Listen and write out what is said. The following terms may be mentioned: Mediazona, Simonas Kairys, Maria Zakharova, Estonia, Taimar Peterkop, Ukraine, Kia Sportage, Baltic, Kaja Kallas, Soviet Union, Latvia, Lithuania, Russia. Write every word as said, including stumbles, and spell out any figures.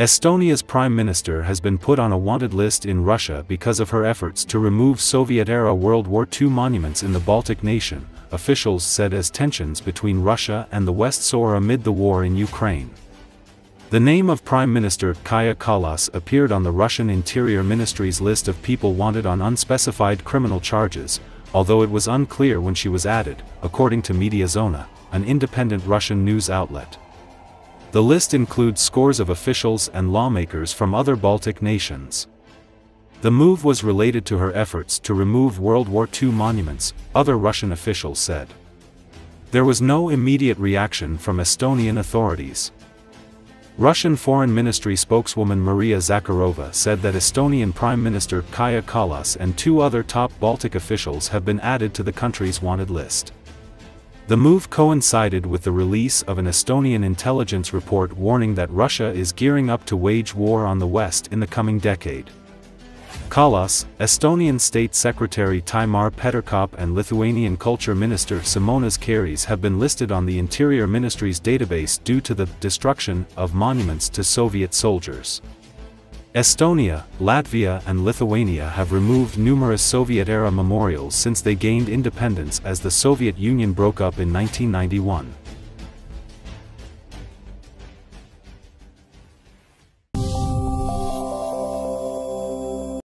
Estonia's prime minister has been put on a wanted list in Russia because of her efforts to remove Soviet-era World War Two monuments in the Baltic nation, officials said as tensions between Russia and the West soar amid the war in Ukraine. The name of Prime Minister Kaja Kallas appeared on the Russian Interior Ministry's list of people wanted on unspecified criminal charges, although it was unclear when she was added, according to Mediazona, an independent Russian news outlet. The list includes scores of officials and lawmakers from other Baltic nations. The move was related to her efforts to remove World War Two monuments, other Russian officials said. There was no immediate reaction from Estonian authorities. Russian Foreign Ministry spokeswoman Maria Zakharova said that Estonian Prime Minister Kaja Kallas and two other top Baltic officials have been added to the country's wanted list. The move coincided with the release of an Estonian intelligence report warning that Russia is gearing up to wage war on the West in the coming decade. Kallas, Estonian State Secretary Taimar Peterkop and Lithuanian Culture Minister Simonas Kairys have been listed on the Interior Ministry's database due to the destruction of monuments to Soviet soldiers. Estonia, Latvia and Lithuania have removed numerous Soviet-era memorials since they gained independence as the Soviet Union broke up in nineteen ninety-one.